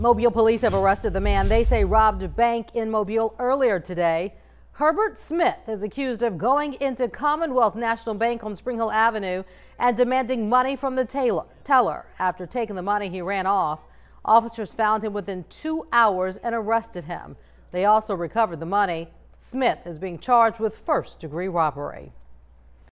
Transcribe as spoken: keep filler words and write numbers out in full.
Mobile police have arrested the man they say robbed a bank in Mobile earlier today. Herbert Smith is accused of going into Commonwealth National Bank on Spring Hill Avenue and demanding money from the teller. After taking the money, he ran off. Officers found him within two hours and arrested him. They also recovered the money. Smith is being charged with first-degree robbery.